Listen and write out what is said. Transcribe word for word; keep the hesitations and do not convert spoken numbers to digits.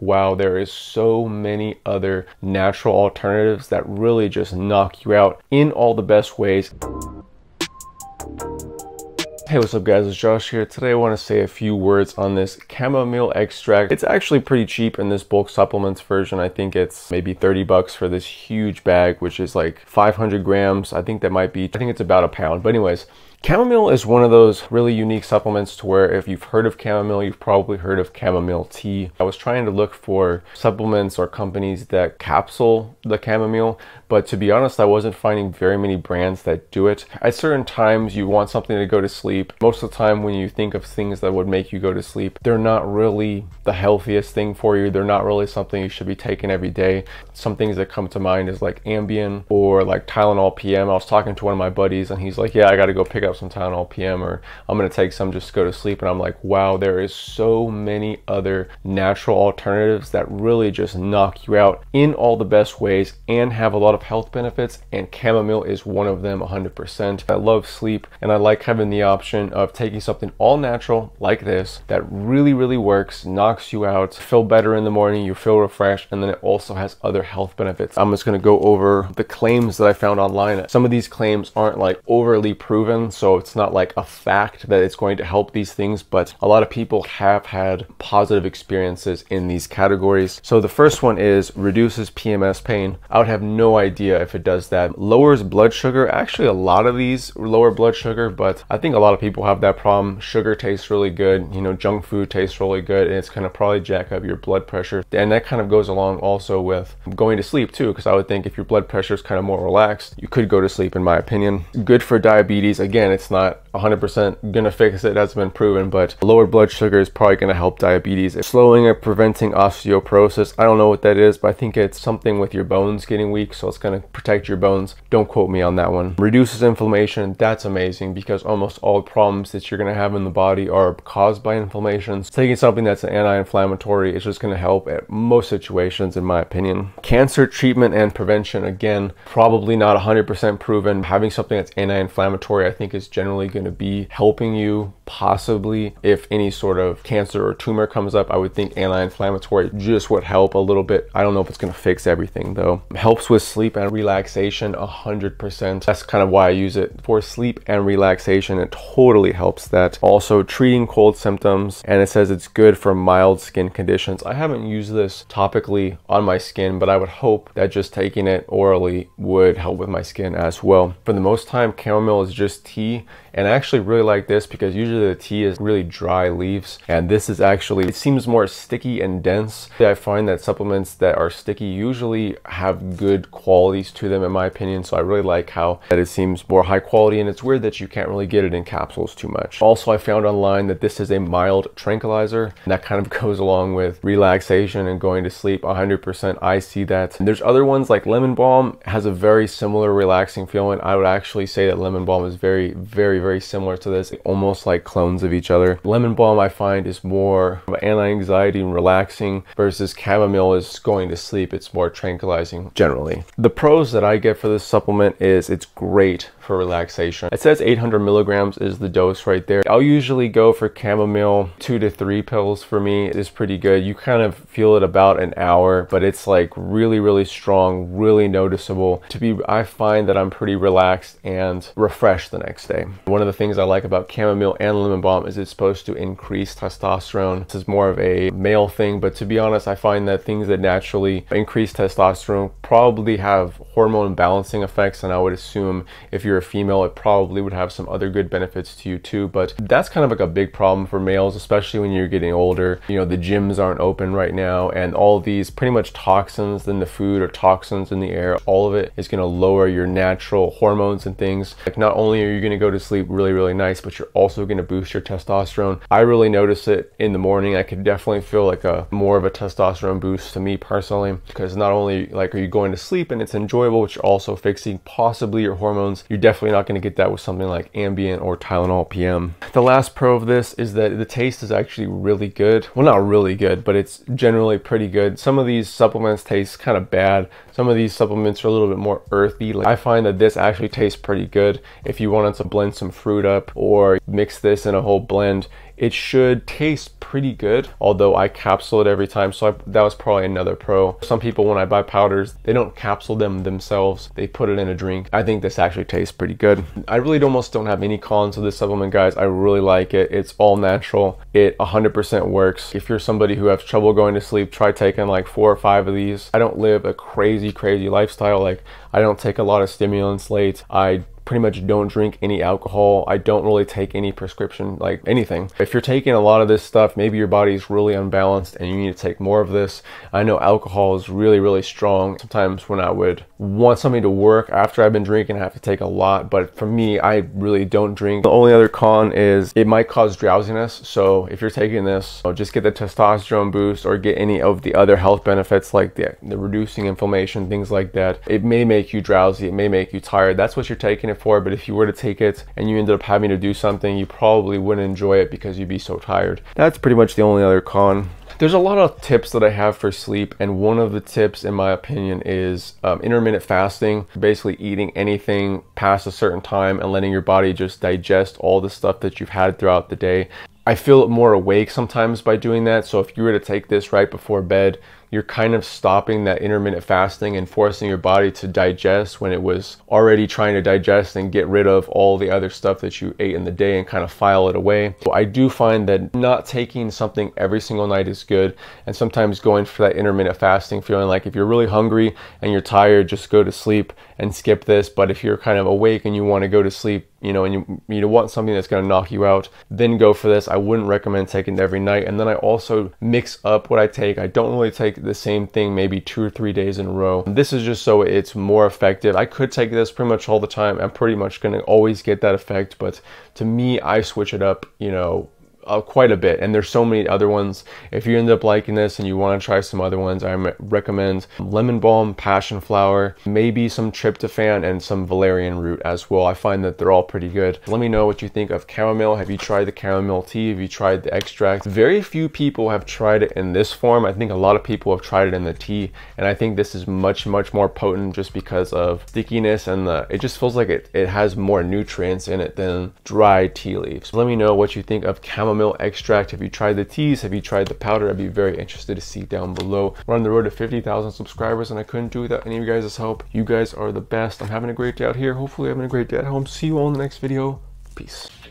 while there is so many other natural alternatives that really just knock you out in all the best ways. Hey, what's up guys, it's Josh here. Today I want to say a few words on this chamomile extract. It's actually pretty cheap in this bulk supplements version. I think it's maybe thirty bucks for this huge bag, which is like five hundred grams. I think that might be, I think it's about a pound. But anyways, chamomile is one of those really unique supplements to where if you've heard of chamomile, you've probably heard of chamomile tea. I was trying to look for supplements or companies that capsule the chamomile, but to be honest, I wasn't finding very many brands that do it. At certain times, you want something to go to sleep. Most of the time when you think of things that would make you go to sleep, they're not really the healthiest thing for you. They're not really something you should be taking every day. Some things that come to mind is like Ambien or like Tylenol P M. I was talking to one of my buddies and he's like, yeah, I got to go pick up some Tylenol P M, or I'm gonna take some just to go to sleep. And I'm like, wow, there is so many other natural alternatives that really just knock you out in all the best ways and have a lot of health benefits, and chamomile is one of them. One hundred percent. I love sleep and I like having the option of taking something all natural like this that really really works, knocks you out, feel better in the morning, you feel refreshed, and then it also has other health benefits. I'm just gonna go over the claims that I found online. Some of these claims aren't like overly proven, so it's not like a fact that it's going to help these things, but a lot of people have had positive experiences in these categories. So the first one is reduces P M S pain. I would have no idea if it does that. Lowers blood sugar. Actually, a lot of these lower blood sugar, but I think a lot of people have that problem. Sugar tastes really good, you know, junk food tastes really good, and it's gonna probably jack up your blood pressure. And that kind of goes along also with going to sleep too, because I would think if your blood pressure is kind of more relaxed, you could go to sleep, in my opinion. Good for diabetes. Again, it's not one hundred percent gonna fix it, that's been proven, but lower blood sugar is probably gonna help diabetes. It's slowing or preventing osteoporosis. I don't know what that is, but I think it's something with your bones getting weak, so it's gonna protect your bones. Don't quote me on that one. Reduces inflammation. That's amazing, because almost all problems that you're gonna have in the body are caused by inflammation. So taking something that's an anti-inflammatory is just gonna help at most situations, in my opinion. Cancer treatment and prevention. Again, probably not one hundred percent proven. Having something that's anti-inflammatory, I think, is generally going to be helping you. Possibly if any sort of cancer or tumor comes up, I would think anti-inflammatory just would help a little bit. I don't know if it's going to fix everything though. Helps with sleep and relaxation. One hundred percent. That's kind of why I use it, for sleep and relaxation. It totally helps that. Also treating cold symptoms, and it says it's good for mild skin conditions. I haven't used this topically on my skin, but I would hope that just taking it orally would help with my skin as well. For the most time, chamomile is just tea, and I actually really like this because usually the tea is really dry leaves, and this is actually, it seems more sticky and dense. I find that supplements that are sticky usually have good qualities to them, in my opinion, so I really like how that it seems more high quality, and it's weird that you can't really get it in capsules too much. Also, I found online that this is a mild tranquilizer, and that kind of goes along with relaxation and going to sleep. One hundred percent, I see that. And there's other ones like lemon balm has a very similar relaxing feeling. I would actually say that lemon balm is very very very similar to this, almost like clones of each other. Lemon balm I find is more anti-anxiety and relaxing, versus chamomile is going to sleep. It's more tranquilizing generally. The pros that I get for this supplement is it's great for relaxation. It says eight hundred milligrams is the dose right there. I'll usually go for chamomile, two to three pills for me is pretty good. You kind of feel it about an hour, but it's like really really strong, really noticeable. To be, I find that I'm pretty relaxed and refreshed the next day. One of the things I like about chamomile and lemon balm is it's supposed to increase testosterone. This is more of a male thing, but to be honest, I find that things that naturally increase testosterone probably have hormone balancing effects, and I would assume if you're a female, it probably would have some other good benefits to you too. But that's kind of like a big problem for males, especially when you're getting older. You know, the gyms aren't open right now, and all these pretty much toxins in the food or toxins in the air, all of it is going to lower your natural hormones and things. Like, not only are you going to go to sleep really really nice, but you're also going to boost your testosterone. I really notice it in the morning. I could definitely feel like a more of a testosterone boost to me personally, because not only like are you going to sleep and it's enjoyable, but you're also fixing possibly your hormones. You're definitely not going to get that with something like Ambien or Tylenol P M. The last pro of this is that the taste is actually really good. Well, not really good, but it's generally pretty good. Some of these supplements taste kind of bad. Some of these supplements are a little bit more earthy. Like, I find that this actually tastes pretty good. If you wanted to blend some fruit up or mix this in a whole blend, It should taste pretty good, although I capsule it every time, so I, that was probably another pro. Some people, when I buy powders, they don't capsule them themselves. They put it in a drink. I think this actually tastes pretty good. I really almost don't have any cons of this supplement, guys. I really like it. It's all natural. It one hundred percent works. If you're somebody who has trouble going to sleep, try taking like four or five of these. I don't live a crazy, crazy lifestyle. Like, I don't take a lot of stimulants late. I pretty much don't drink any alcohol. I don't really take any prescription, like anything. If you're taking a lot of this stuff, maybe your body's really unbalanced and you need to take more of this. I know alcohol is really, really strong. Sometimes when I would want something to work after I've been drinking, I have to take a lot, but for me, I really don't drink. The only other con is it might cause drowsiness. So if you're taking this, you know, just get the testosterone boost or get any of the other health benefits, like the, the reducing inflammation, things like that. It may make you drowsy. It may make you tired. That's what you're taking it for, but if you were to take it and you ended up having to do something, you probably wouldn't enjoy it because you'd be so tired. That's pretty much the only other con. There's a lot of tips that I have for sleep, and one of the tips, in my opinion, is um, intermittent fasting, basically eating anything past a certain time and letting your body just digest all the stuff that you've had throughout the day. I feel more awake sometimes by doing that, so if you were to take this right before bed, you're kind of stopping that intermittent fasting and forcing your body to digest when it was already trying to digest and get rid of all the other stuff that you ate in the day and kind of file it away. So I do find that not taking something every single night is good, and sometimes going for that intermittent fasting feeling, like if you're really hungry and you're tired, just go to sleep and skip this. But if you're kind of awake and you want to go to sleep, you know, and you, you want something that's going to knock you out, then go for this. I wouldn't recommend taking it every night. And then I also mix up what I take. I don't really take the same thing maybe two or three days in a row. This is just so it's more effective. I could take this pretty much all the time. I'm pretty much going to always get that effect. But to me, I switch it up, you know, Uh, quite a bit, and there's so many other ones. If you end up liking this and you want to try some other ones, I recommend lemon balm, passion flower, maybe some tryptophan, and some valerian root as well. I find that they're all pretty good. Let me know what you think of chamomile. Have you tried the chamomile tea? Have you tried the extract? Very few people have tried it in this form. I think a lot of people have tried it in the tea, and I think this is much, much more potent just because of stickiness, and the, it just feels like it, it has more nutrients in it than dry tea leaves. Let me know what you think of chamomile extract. Have you tried the teas? Have you tried the powder? I'd be very interested to see down below. We're on the road to fifty thousand subscribers, and I couldn't do without any of you guys' help. You guys are the best. I'm having a great day out here. Hopefully, having a great day at home. See you all in the next video. Peace.